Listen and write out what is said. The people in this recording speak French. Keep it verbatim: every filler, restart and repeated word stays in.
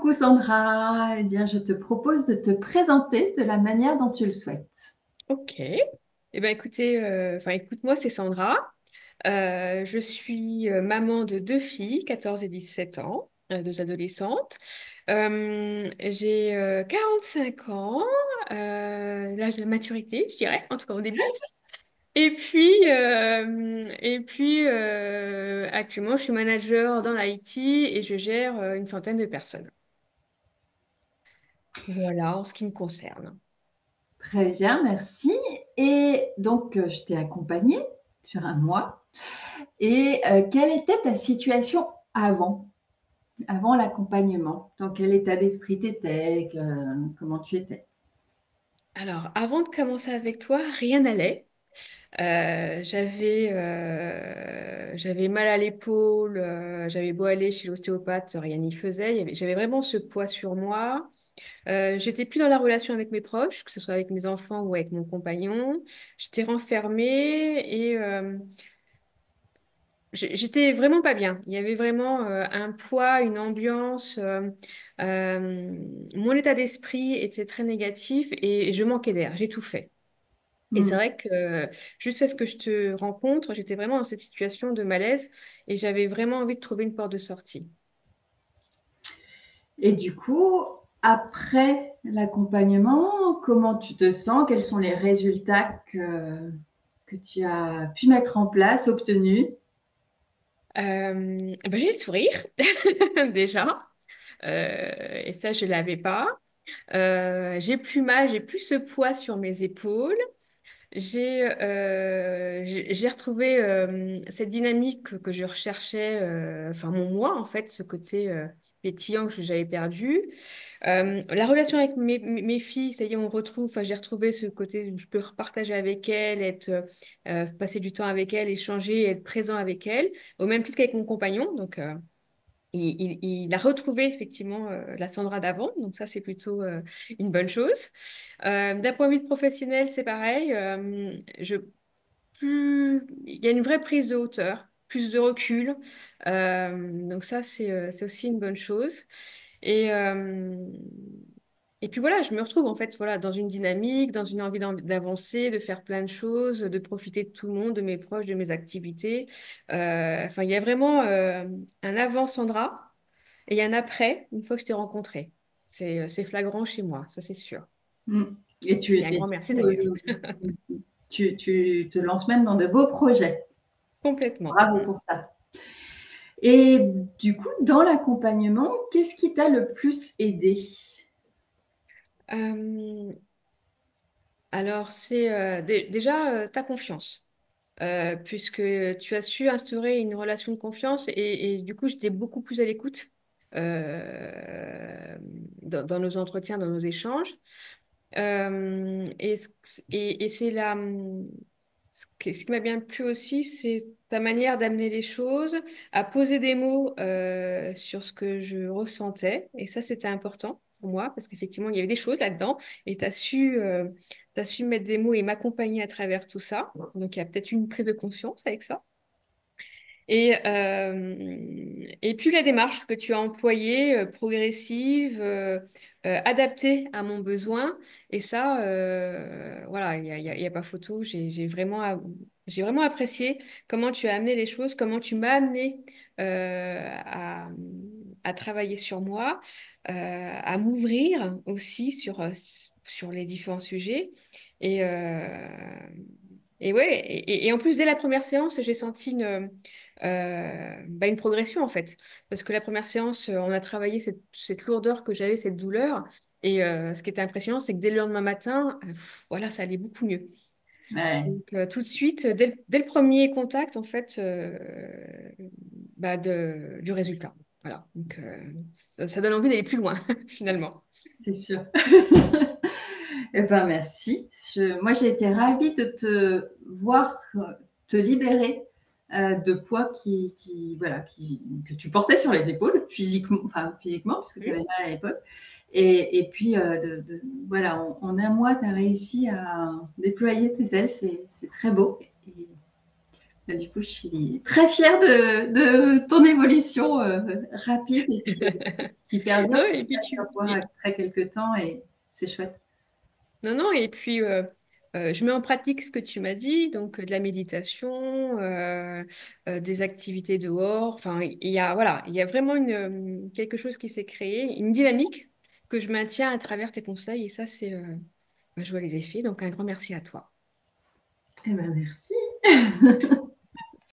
Coucou Sandra, eh bien, je te propose de te présenter de la manière dont tu le souhaites. Ok, eh bien, écoutez, euh, enfin, écoute-moi, c'est Sandra. Euh, je suis euh, maman de deux filles, quatorze et dix-sept ans, euh, deux adolescentes. Euh, j'ai euh, quarante-cinq ans, euh, l'âge de la maturité, je dirais, en tout cas au début. Et puis, euh, et puis euh, actuellement, je suis manager dans l'I T et je gère euh, une centaine de personnes. Voilà, en ce qui me concerne. Très bien, merci. Et donc, euh, je t'ai accompagnée sur un mois. Et euh, quelle était ta situation avant, avant l'accompagnement? Dans quel état d'esprit tu étais? Comment tu étais? Alors, avant de commencer avec toi, rien n'allait. Euh, j'avais euh, j'avais mal à l'épaule, euh, j'avais beau aller chez l'ostéopathe, rien n'y faisait. Il y avait- J'avais vraiment ce poids sur moi. Euh, j'étais plus dans la relation avec mes proches, que ce soit avec mes enfants ou avec mon compagnon. J'étais renfermée et euh, j- j'étais vraiment pas bien. Il y avait vraiment euh, un poids, une ambiance. euh, euh, Mon état d'esprit était très négatif et je manquais d'air. J'étouffais. Et c'est Hmm. vrai que euh, jusqu'à ce que je te rencontre, j'étais vraiment dans cette situation de malaise et j'avais vraiment envie de trouver une porte de sortie. Et du coup, après l'accompagnement, comment tu te sens? Quels sont les résultats que, que tu as pu mettre en place, obtenus? Euh, ben, j'ai le sourire déjà. Euh, et ça je l'avais pas. Euh, j'ai plus mal, j'ai plus ce poids sur mes épaules. J'ai euh, j'ai j'ai retrouvé euh, cette dynamique que, que je recherchais, euh, enfin mon moi en fait, ce côté euh, pétillant que j'avais perdu. Euh, la relation avec mes, mes mes filles, ça y est, on retrouve, enfin, j'ai retrouvé ce côté où je peux partager avec elles, être, euh, passer du temps avec elles, échanger, être présent avec elles, au même titre qu'avec mon compagnon. Donc, euh, il, il- il a retrouvé effectivement euh, la Sandra d'avant, donc ça, c'est plutôt euh, une bonne chose. Euh, d'un point de vue professionnel, c'est pareil. Euh, je, plus... Il y a une vraie prise de hauteur, plus de recul. Euh, donc ça, c'est euh, c'est aussi une bonne chose. Et, euh, et puis voilà, je me retrouve en fait voilà, dans une dynamique, dans une envie d'en- d'avancer, de faire plein de choses, de profiter de tout le monde, de mes proches, de mes activités. Euh, enfin, il y a vraiment euh, un avant Sandra et il y a un après, une fois que je t'ai rencontrée. C'est c'est flagrant chez moi, ça c'est sûr. Mm. Et tu, Et un et grand du merci coup, d'ailleurs. euh, tu, tu te lances même dans de beaux projets. Complètement. Bravo pour ça. Et du coup, dans l'accompagnement, qu'est-ce qui t'a le plus aidé? Euh, Alors, c'est euh, dé- déjà euh, ta confiance, Euh, puisque tu as su instaurer une relation de confiance et, et du coup, j'étais beaucoup plus à l'écoute euh, dans, dans nos entretiens, dans nos échanges. Euh, et ce- et, et c'est la, ce qui ce qui m'a bien plu aussi, c'est ta manière d'amener les choses, à poser des mots euh, sur ce que je ressentais. Et ça, c'était important pour moi, parce qu'effectivement, il y avait des choses là-dedans. Et tu as su, euh, t'as su mettre des mots et m'accompagner à travers tout ça. Donc, il y a peut-être une prise de conscience avec ça. Et, euh, et puis la démarche que tu as employée, euh, progressive, euh, euh, adaptée à mon besoin. Et ça, euh, voilà, il n'y a, il y a- il y a pas photo. J'ai, j'ai vraiment, a- j'ai vraiment apprécié comment tu as amené les choses, comment tu m'as amené euh, à, à travailler sur moi, euh, à m'ouvrir aussi sur, euh, sur les différents sujets. Et, euh, et ouais, et, et en plus, dès la première séance, j'ai senti une euh, bah, une progression en fait. Parce que la première séance, euh, on a travaillé cette, cette lourdeur que j'avais, cette douleur. Et euh, ce qui était impressionnant, c'est que dès le lendemain matin, euh, pff, voilà, ça allait beaucoup mieux. Ouais. Donc euh, tout de suite, dès le, dès le premier contact, en fait, euh, bah, de, du résultat. Voilà. Donc euh, ça, ça donne envie d'aller plus loin, finalement. C'est sûr. Eh bien, merci. Je- moi, j'ai été ravie de te voir euh, te libérer euh, de poids qui, qui- voilà, qui- que tu portais sur les épaules, physiquement, enfin, physiquement parce que tu avais Mhm. mal à l'épaule. Et, et puis, euh, de- de- voilà, en, en un mois, tu as réussi à déployer tes ailes. C'est c'est très beau. Et Bah, du coup, je suis très fière de, de ton évolution euh, rapide et puis, qui permet de te voir après quelques temps et c'est chouette. Non, non, et puis euh, euh, je mets en pratique ce que tu m'as dit, donc euh, de la méditation, euh, euh, des activités dehors. Enfin, il y a, voilà, il y a vraiment une, quelque chose qui s'est créé, une dynamique que je maintiens à travers tes conseils et ça, c'est, euh, bah, je vois les effets. Donc, un grand merci à toi. Eh bien, merci.